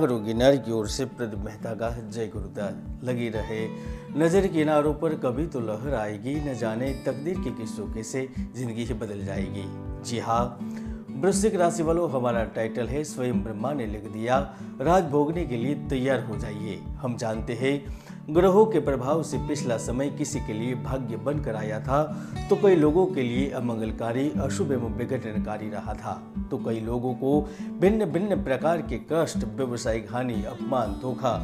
जागरो गिरनार की ओर से प्रदीप मेहता का जय गुरुदास लगी रहे। नजर किनारों पर कभी तो लहर आएगी, न जाने तकदीर के किस झोंके से जिंदगी ही बदल जाएगी। जी हाँ, वृश्चिक राशि वालों, हमारा टाइटल है स्वयं ब्रह्मा ने लिख दिया, राज भोगने के लिए तैयार हो जाइए। हम जानते हैं ग्रहों के प्रभाव से पिछला समय किसी के लिए भाग्य बनकर आया था तो कई लोगों के लिए अमंगलकारी, अशुभ एवं विघटनकारी रहा था तो कई लोगों को भिन्न भिन्न प्रकार के कष्ट, व्यवसायिक हानि, अपमान, धोखा,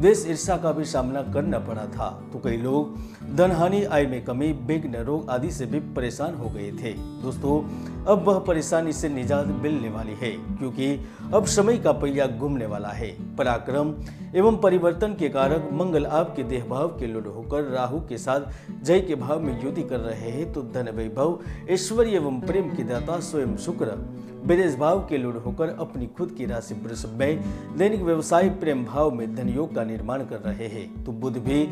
देश, ईर्षा का भी सामना करना पड़ा था तो कई लोग धन हानि, आय में कमी, विघ्न, रोग आदि से भी परेशान हो गए थे। दोस्तों, अब वह परेशानी से निजात मिलने वाली है क्योंकि अब समय का पहिया घूमने वाला है। पराक्रम एवं परिवर्तन के कारक मंगल आपके देह भाव के लुढ़ होकर राहु के साथ जय के भाव में युति कर रहे हैं तो धन, वैभव, ऐश्वर्य एवं प्रेम की दाता स्वयं शुक्र विदेश भाव के लुढ़ होकर अपनी खुद की राशि वृषभ में दैनिक व्यवसाय प्रेम भाव में धन योग का निर्माण कर रहे हैं तो बुध भी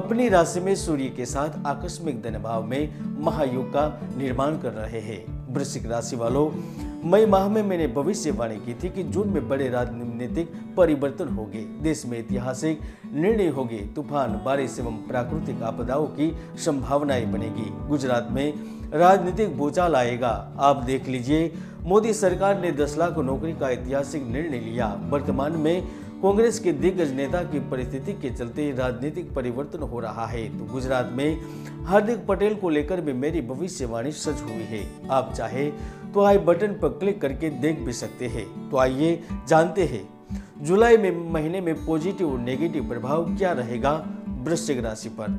अपनी राशि में सूर्य के साथ आकस्मिक धन भाव में महायोग का निर्माण कर रहे हैं। वृश्चिक राशि वालों, मई माह में मैंने भविष्यवाणी की थी कि जून में बड़े राजनीतिक परिवर्तन होंगे, देश में ऐतिहासिक निर्णय होंगे, तूफान, बारिश एवं प्राकृतिक आपदाओं की संभावनाएं बनेगी। गुजरात में राजनीतिक भूचाल आएगा। आप देख लीजिए, मोदी सरकार ने 10 लाख नौकरी का ऐतिहासिक निर्णय लिया। वर्तमान में कांग्रेस के दिग्गज नेता की परिस्थिति के चलते राजनीतिक परिवर्तन हो रहा है तो गुजरात में हार्दिक पटेल को लेकर भी मेरी भविष्यवाणी सच हुई है। आप चाहे तो आई बटन पर क्लिक करके देख भी सकते हैं। तो आइए जानते हैं जुलाई में महीने में पॉजिटिव और नेगेटिव प्रभाव क्या रहेगा वृश्चिक राशि पर।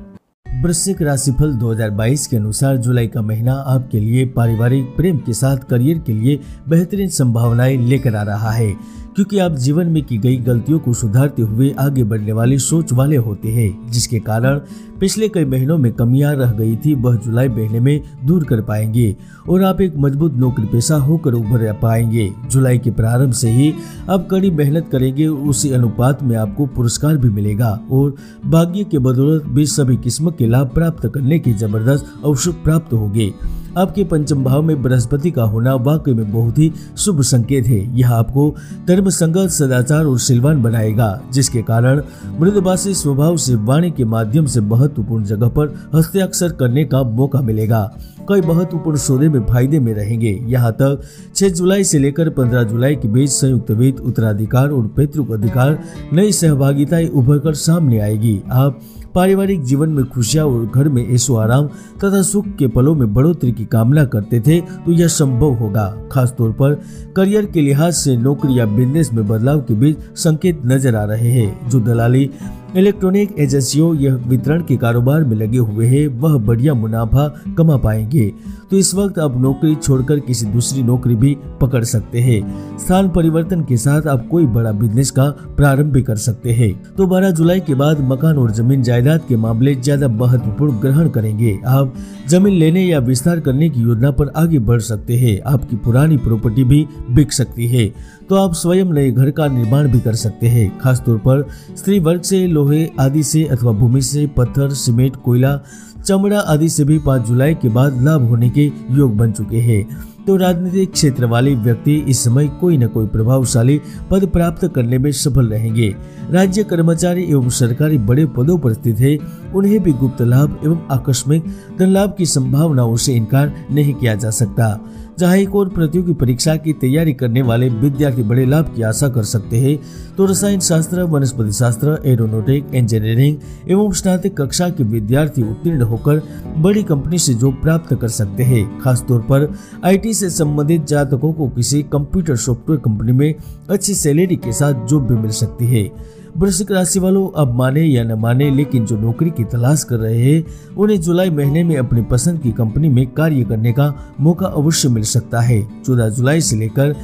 वृश्चिक राशिफल 2022 के अनुसार जुलाई का महीना आपके लिए पारिवारिक, प्रेम के साथ, करियर के लिए बेहतरीन संभावनाएं लेकर आ रहा है क्योंकि आप जीवन में की गई गलतियों को सुधारते हुए आगे बढ़ने वाले सोच वाले होते हैं जिसके कारण पिछले कई महीनों में कमियां रह गई थी वह जुलाई महीने में दूर कर पाएंगे और आप एक मजबूत नौकरी पेशा होकर उभर पाएंगे। जुलाई के प्रारंभ से ही आप कड़ी मेहनत करेंगे, उसी अनुपात में आपको पुरस्कार भी मिलेगा और भाग्य के बदौलत भी सभी किस्म के लाभ प्राप्त करने के जबरदस्त अवसर प्राप्त होंगे। आपके पंचम भाव में बृहस्पति का होना वाकई में बहुत ही शुभ संकेत है। यह आपको धर्म, संगत, सदाचार और सिलवान बनाएगा जिसके कारण मृदभाषी स्वभाव से वाणी के माध्यम से महत्वपूर्ण जगह पर हस्ताक्षर करने का मौका मिलेगा। कई महत्वपूर्ण सौदे में फायदे में रहेंगे। यहाँ तक 6 जुलाई से लेकर 15 जुलाई के बीच संयुक्त वित्त, उत्तराधिकार और पैतृक अधिकार, नई सहभागिताएं उभर कर सामने आएगी। आप पारिवारिक जीवन में खुशियां और घर में ऐशो आराम तथा सुख के पलों में बढ़ोतरी की कामना करते थे तो यह संभव होगा। खासतौर पर करियर के लिहाज से नौकरी या बिजनेस में बदलाव के बीच संकेत नजर आ रहे हैं। जो दलाली, इलेक्ट्रॉनिक एजेंसियों या वितरण के कारोबार में लगे हुए हैं वह बढ़िया मुनाफा कमा पाएंगे तो इस वक्त आप नौकरी छोड़कर किसी दूसरी नौकरी भी पकड़ सकते हैं। स्थान परिवर्तन के साथ आप कोई बड़ा बिजनेस का प्रारंभ भी कर सकते हैं। तो 12 जुलाई के बाद मकान और जमीन जायदाद के मामले ज्यादा महत्वपूर्ण ग्रहण करेंगे। आप जमीन लेने या विस्तार करने की योजना पर आगे बढ़ सकते हैं। आपकी पुरानी प्रॉपर्टी भी बिक सकती है तो आप स्वयं नए घर का निर्माण भी कर सकते हैं। खासतौर पर स्त्री वर्ग से, लोहे आदि से अथवा भूमि से, पत्थर, सीमेंट, कोयला, चमड़ा आदि से भी 5 जुलाई के बाद लाभ होने के योग बन चुके हैं तो राजनीतिक क्षेत्र वाले व्यक्ति इस समय कोई न कोई प्रभावशाली पद प्राप्त करने में सफल रहेंगे। राज्य कर्मचारी एवं सरकारी बड़े पदों पर स्थित है उन्हें भी गुप्त लाभ एवं आकस्मिक धन लाभ की संभावनाओं से इनकार नहीं किया जा सकता। जहाँ एक और प्रतियोगी परीक्षा की तैयारी करने वाले विद्यार्थी बड़े लाभ की आशा कर सकते हैं तो रसायन शास्त्र, वनस्पति शास्त्र, एरोनॉटिक इंजीनियरिंग एवं स्नातक कक्षा के विद्यार्थी उत्तीर्ण होकर बड़ी कंपनी से जॉब प्राप्त कर सकते हैं। खासतौर पर IT से संबंधित जातकों को किसी कंप्यूटर सॉफ्टवेयर कंपनी में अच्छी सैलरी के साथ जॉब भी मिल सकती है। वृश्चिक राशि वालों, अब माने या न माने लेकिन जो नौकरी की तलाश कर रहे हैं उन्हें जुलाई महीने में अपनी पसंद की कंपनी में कार्य करने का मौका अवश्य मिल सकता है। 14 जुलाई से लेकर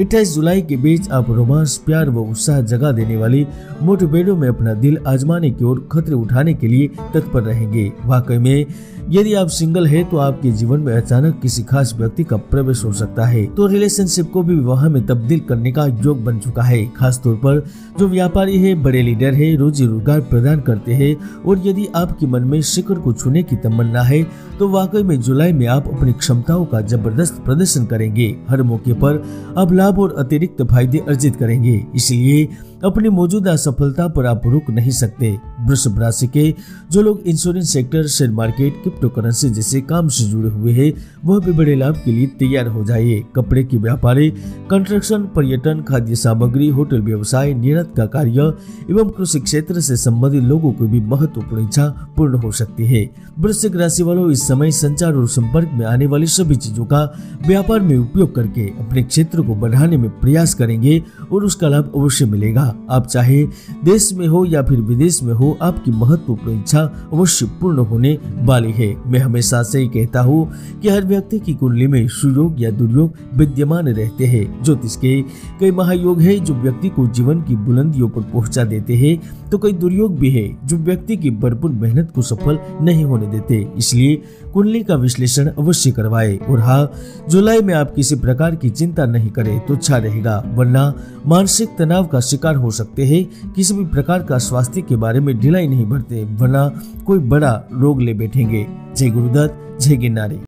28 जुलाई के बीच आप रोमांस, प्यार व उत्साह जगा देने वाली मुठभेड़ों में अपना दिल आजमाने की ओर खतरे उठाने के लिए तत्पर रहेंगे। वाकई में यदि आप सिंगल है तो आपके जीवन में अचानक किसी खास व्यक्ति का प्रवेश हो सकता है तो रिलेशनशिप को भी विवाह में तब्दील करने का योग बन चुका है। खासतौर पर जो व्यापारी है, बड़े लीडर है, रोजी रोजगार प्रदान करते हैं और यदि आपके मन में शिखर को छूने की तमन्ना है तो वाकई में जुलाई में आप अपनी क्षमताओं का जबरदस्त प्रदर्शन करेंगे। हर मौके पर आप लाभ और अतिरिक्त फायदे अर्जित करेंगे। इसलिए अपनी मौजूदा सफलता पर आप रुक नहीं सकते। वृश्चिक राशि के जो लोग insurance sector, share market, crypto currency जैसे काम से जुड़े हुए हैं, वह भी बड़े लाभ के लिए तैयार हो जाइए। कपड़े के व्यापारी, कंस्ट्रक्शन, पर्यटन, खाद्य सामग्री, होटल व्यवसाय, निर्यात का कार्य एवं कृषि क्षेत्र से संबंधित लोगों को भी महत्वपूर्ण इच्छा पूर्ण हो सकती है। वृश्चिक राशि वालों इस समय संचार और संपर्क में आने वाली सभी चीजों का व्यापार में उपयोग करके अपने क्षेत्र को बढ़ाने में प्रयास करेंगे और उसका लाभ अवश्य मिलेगा। आप चाहे देश में हो या फिर विदेश में हो, आपकी महत्वपूर्ण इच्छा अवश्य पूर्ण होने वाली है। मैं हमेशा से ही कहता हूँ कि हर व्यक्ति की कुंडली में सुयोग या दुर्योग विद्यमान रहते हैं। ज्योतिष के कई महायोग है जो व्यक्ति को जीवन की बुलंदियों पर पहुँचा देते हैं, तो कई दुर्योग भी है जो व्यक्ति की भरपूर मेहनत को सफल नहीं होने देते। इसलिए कुंडली का विश्लेषण अवश्य करवाएं। और हाँ, जुलाई में आप किसी प्रकार की चिंता नहीं करें तो अच्छा रहेगा, वरना मानसिक तनाव का शिकार हो सकते हैं। किसी भी प्रकार का स्वास्थ्य के बारे में ढिलाई नहीं बरतें, वरना कोई बड़ा रोग ले बैठेंगे। जय गुरुदत्त, जय गिरनारी।